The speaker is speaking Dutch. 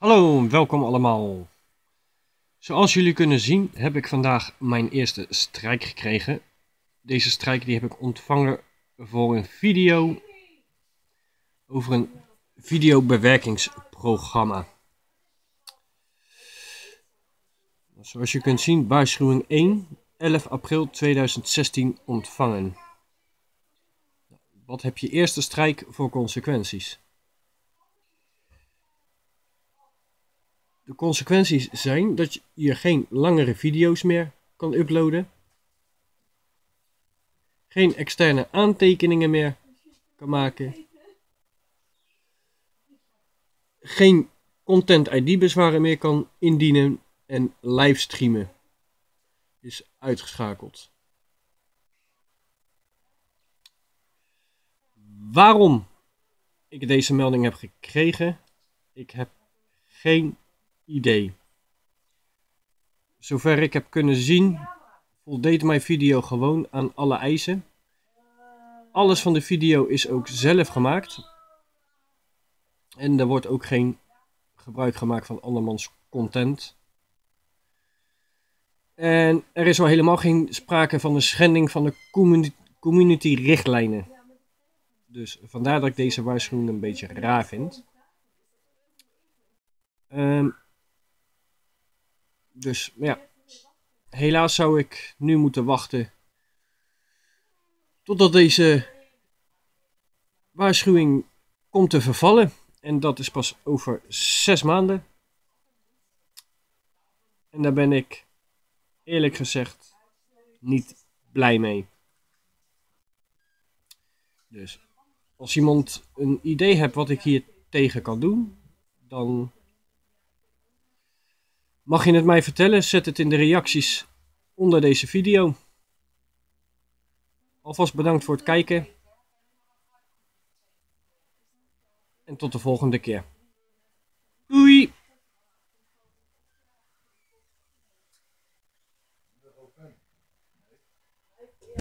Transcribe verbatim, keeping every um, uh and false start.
Hallo, welkom allemaal. Zoals jullie kunnen zien heb ik vandaag mijn eerste strijk gekregen. Deze strijk die heb ik ontvangen voor een video over een videobewerkingsprogramma. Zoals je kunt zien, waarschuwing één, elf april tweeduizend zestien ontvangen. Wat heb je eerste strijk voor consequenties? De consequenties zijn dat je geen langere video's meer kan uploaden, geen externe aantekeningen meer kan maken, geen Content I D bezwaren meer kan indienen en livestreamen is uitgeschakeld. Waarom ik deze melding heb gekregen? Ik heb geen idee. Zover ik heb kunnen zien, voldeed mijn video gewoon aan alle eisen. Alles van de video is ook zelf gemaakt. En er wordt ook geen gebruik gemaakt van andermans content. En er is al helemaal geen sprake van een schending van de community, community richtlijnen. Dus vandaar dat ik deze waarschuwing een beetje raar vind. Um, Dus ja, helaas zou ik nu moeten wachten totdat deze waarschuwing komt te vervallen. En dat is pas over zes maanden. En daar ben ik eerlijk gezegd niet blij mee. Dus als iemand een idee hebt wat ik hier tegen kan doen, dan mag je het mij vertellen? Zet het in de reacties onder deze video. Alvast bedankt voor het kijken. En tot de volgende keer. Doei!